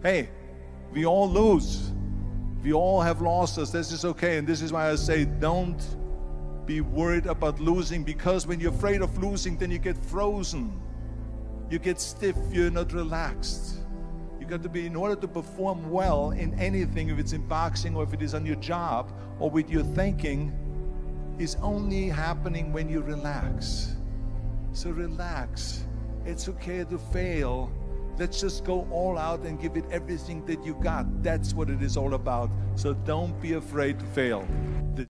Hey, we all lose. We all have lost us. This is okay. And this is why I say, don't be worried about losing, because when you're afraid of losing, then you get frozen. You get stiff. You're not relaxed. You got to be, in order to perform well in anything, if it's in boxing or if it is on your job or with your thinking, is only happening when you relax. So relax. It's okay to fail. Let's just go all out and give it everything that you got. That's what it is all about. So don't be afraid to fail.